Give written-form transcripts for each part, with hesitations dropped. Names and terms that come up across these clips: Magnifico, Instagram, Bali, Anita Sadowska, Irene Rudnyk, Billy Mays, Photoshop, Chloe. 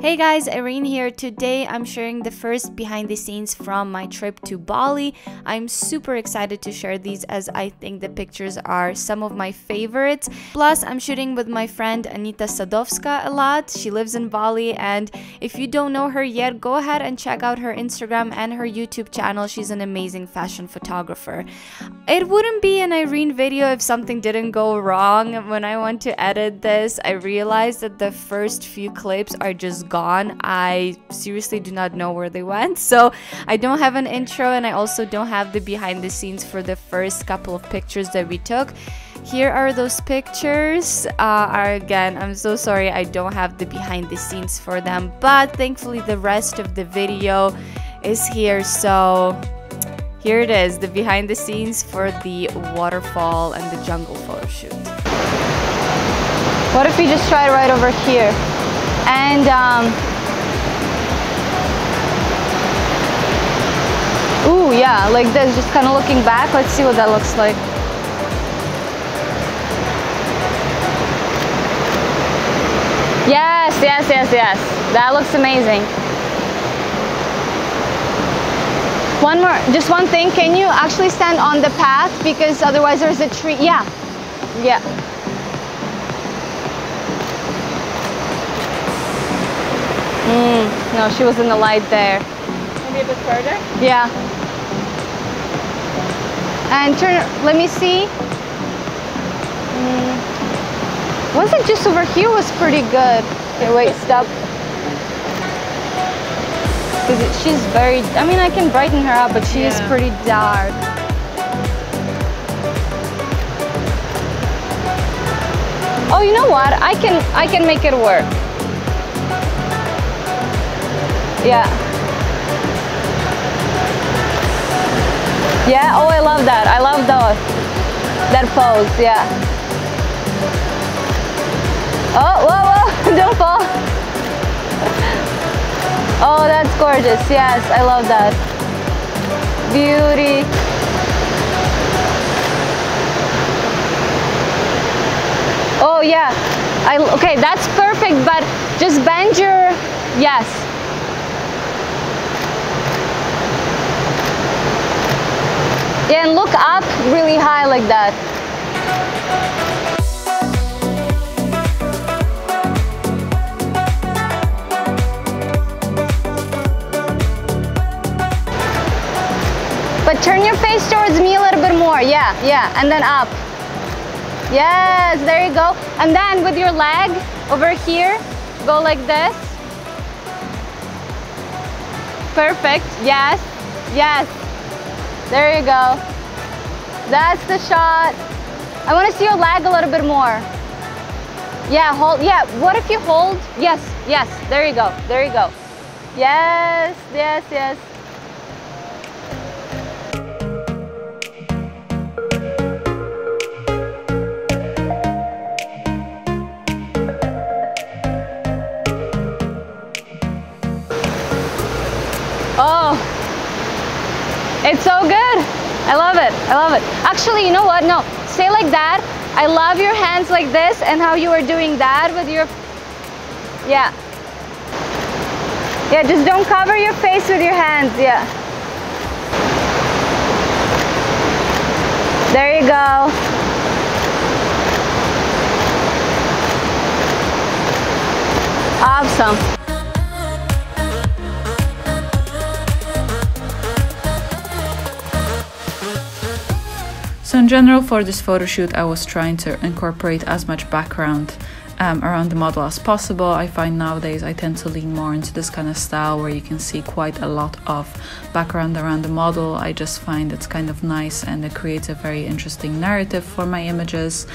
Hey guys, Irene here. Today I'm sharing the first behind the scenes from my trip to Bali. I'm super excited to share these as I think the pictures are some of my favorites. Plus, I'm shooting with my friend Anita Sadowska a lot. She lives in Bali, and if you don't know her yet, go ahead and check out her Instagram and her YouTube channel. She's an amazing fashion photographer. It wouldn't be an Irene video if something didn't go wrong. When I went to edit this, I realized that the first few clips are just gone. I seriously do not know where they went, so I don't have an intro, and I also don't have the behind the scenes for the first couple of pictures that we took. Here are those pictures. Again, I'm so sorry I don't have the behind the scenes for them, but thankfully the rest of the video is here, so here it is, the behind the scenes for the waterfall and the jungle photo shoot. What if we just try right over here? And ooh, yeah, like this, just kind of looking back. Let's see what that looks like. Yes, yes, yes, yes. That looks amazing. One more, just one thing. Can you actually stand on the path? Because otherwise there's a tree. Yeah, yeah. No, she was in the light there. Maybe a bit further? Yeah. And turn, let me see. Was it just over here? Was pretty good. Okay, wait, stop. Because she's very, I mean, I can brighten her up, but she is pretty dark. Oh, you know what? I can make it work. Yeah. Yeah, oh, I love that. I love that pose, yeah. Oh, whoa, whoa, don't fall. Oh, that's gorgeous. Yes, I love that. Beauty. Oh, yeah. Okay, that's perfect, but just bend your, yes. Yeah, and look up really high like that. But turn your face towards me a little bit more. Yeah, yeah, and then up. Yes, there you go. And then with your leg over here, go like this. Perfect, yes, yes. There you go. That's the shot. I want to see your leg a little bit more. Yeah, hold. Yeah, what if you hold? Yes, yes. There you go. There you go. Yes, yes, yes. Oh. It's so good. I love it. I love it. Actually, you know what? No, stay like that. I love your hands like this and how you are doing that with your... Yeah. Yeah, just don't cover your face with your hands. Yeah. There you go. Awesome. So in general, for this photo shoot, I was trying to incorporate as much background around the model as possible. I find nowadays I tend to lean more into this kind of style where you can see quite a lot of background around the model. I just find it's kind of nice and it creates a very interesting narrative for my images.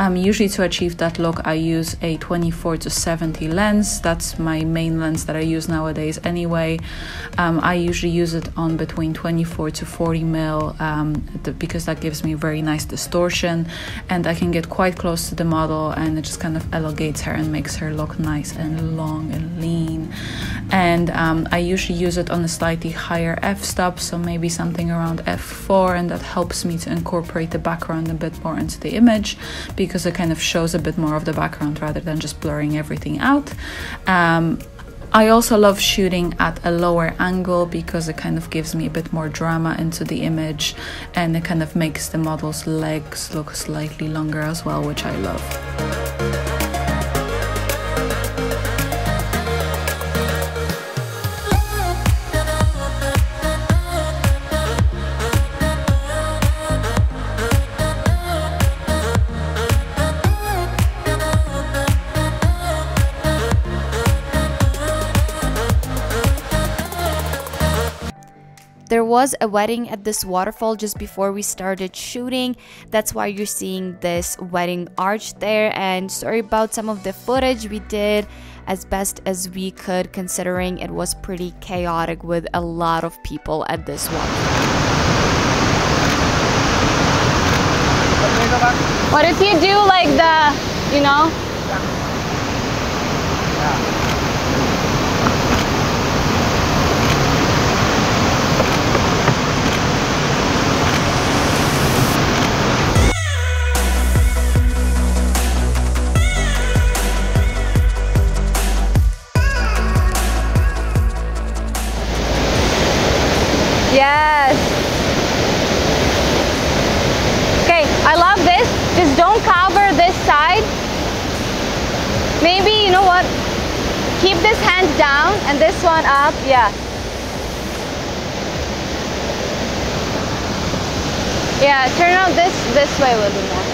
Usually to achieve that look, I use a 24-70 lens. That's my main lens that I use nowadays anyway. I usually use it on between 24 to 40 mil, because that gives me very nice distortion and I can get quite close to the model, and it just kind of elongates her and makes her look nice and long and lean. And I usually use it on a slightly higher f-stop, so maybe something around f4, and that helps me to incorporate the background a bit more into the image because it kind of shows a bit more of the background rather than just blurring everything out. I also love shooting at a lower angle because it kind of gives me a bit more drama into the image, and it kind of makes the model's legs look slightly longer as well, which I love. There was a wedding at this waterfall just before we started shooting. That's why you're seeing this wedding arch there, and sorry about some of the footage. We did as best as we could considering it was pretty chaotic with a lot of people at this waterfall. What if you do like the, you know? Yeah. Yeah. Yes. Okay, I love this. Just don't cover this side. Maybe, you know what? Keep this hand down and this one up. Yeah. Yeah, turn out this way a little bit more.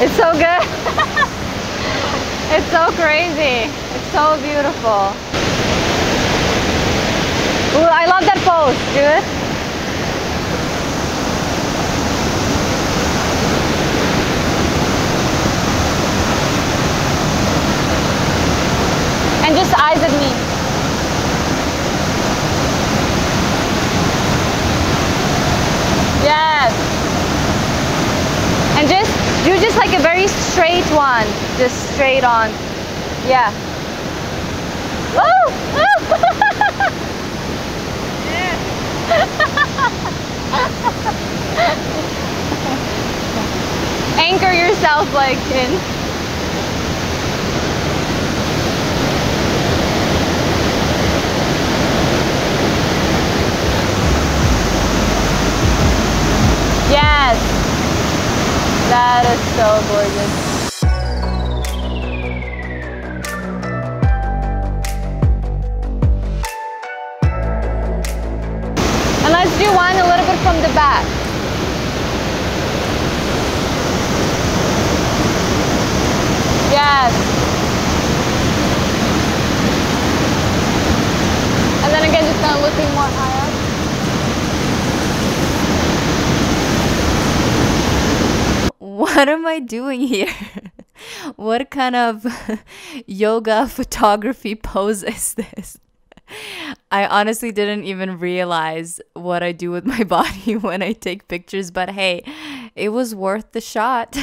It's so good. It's so crazy. It's so beautiful. Ooh, I love that pose, dude. And just eyes at me. Yes. And just do just like a very straight one. Just straight on. Yeah. Woo! Anchor yourself like in. Yes, that is so gorgeous. Let's do one a little bit from the back. Yes. And then again, just kind of looking more high up. What am I doing here? What kind of yoga photography pose is this? I honestly didn't even realize what I do with my body when I take pictures, but hey, it was worth the shot.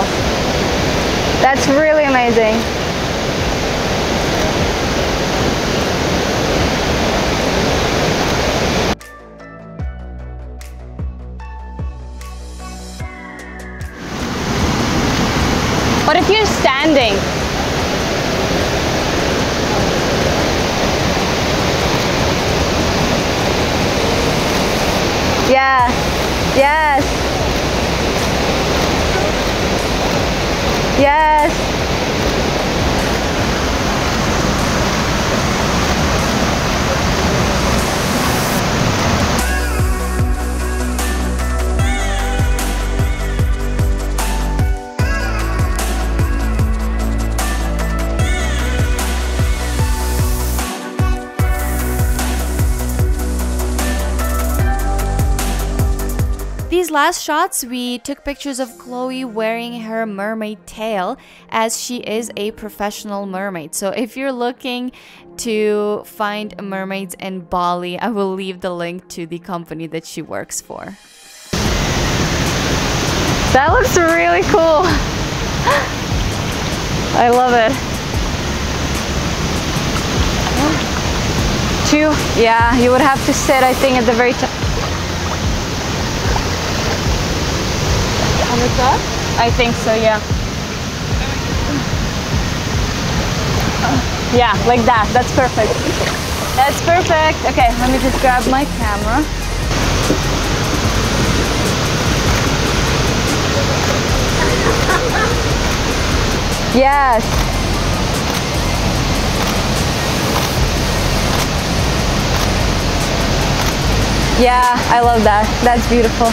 Wow, that's really amazing. What if you're standing? Yeah, yes. Yes. These last shots, we took pictures of Chloe wearing her mermaid tail, as she is a professional mermaid. So if you're looking to find mermaids in Bali, I will leave the link to the company that she works for. That looks really cool. I love it. 1, 2, yeah, you would have to sit, I think, at the very top. I think so, yeah. Yeah, like that. That's perfect. That's perfect. Okay, let me just grab my camera. Yes. Yeah, I love that. That's beautiful.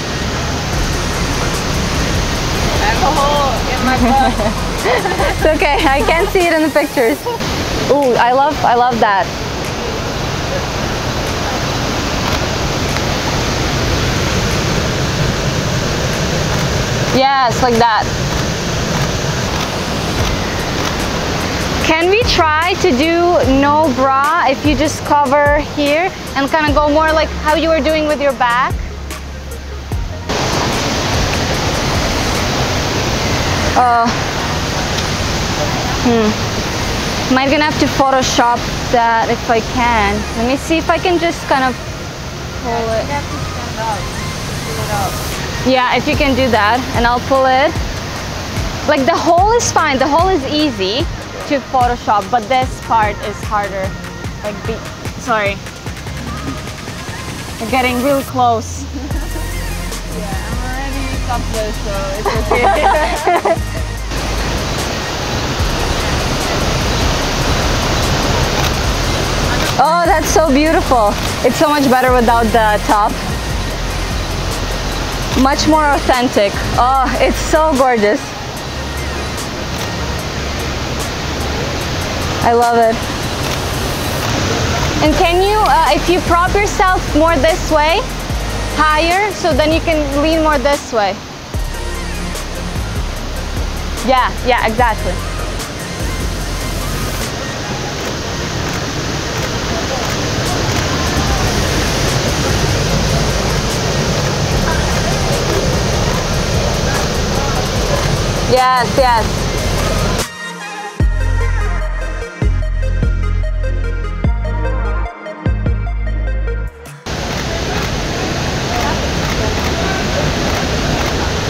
In my car. It's okay, I can't see it in the pictures. Ooh, I love that. Yes, like that. Can we try to do no bra if you just cover here and kind of go more like how you were doing with your back? Might gonna have to Photoshop that if I can. Let me see if I can just kind of pull it. You have to stand up, pull it up. Yeah, if you can do that, and I'll pull it. Like the hole is fine. The hole is easy to Photoshop, but this part is harder. Like the, sorry, we're getting real close. Up there, so it's okay. Oh, that's so beautiful. It's so much better without the top. Much more authentic. Oh, it's so gorgeous. I love it. And can you, if you prop yourself more this way, higher, so then you can lean more this way. Yeah, yeah, exactly. Yes, yes.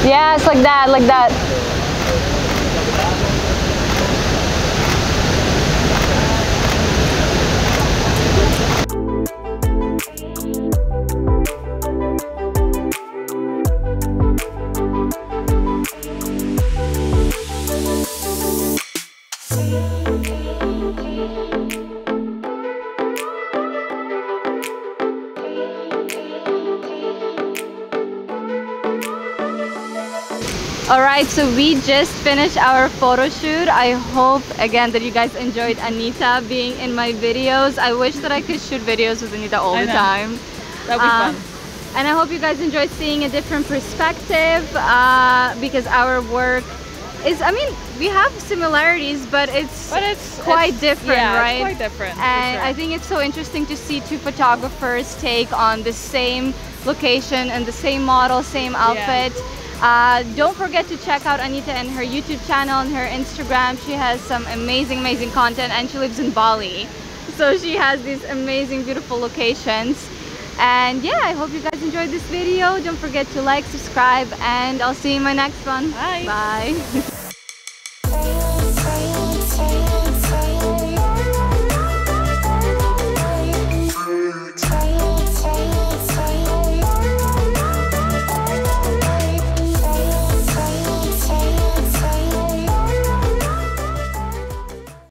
Yes, like that, like that. Alright, so we just finished our photo shoot. I hope again that you guys enjoyed Anita being in my videos. I wish that I could shoot videos with Anita all the time. That'd be fun. And I hope you guys enjoyed seeing a different perspective, because our work is, I mean, we have similarities, but it's quite different, yeah, right? It's quite different. And I think it's so interesting to see two photographers take on the same location and the same model, same outfit. Yeah. Don't forget to check out Anita and her YouTube channel and her Instagram. She has some amazing content, and she lives in Bali, so she has these amazing, beautiful locations. And yeah, I hope you guys enjoyed this video. Don't forget to like, subscribe, and I'll see you in my next one. Bye. Bye.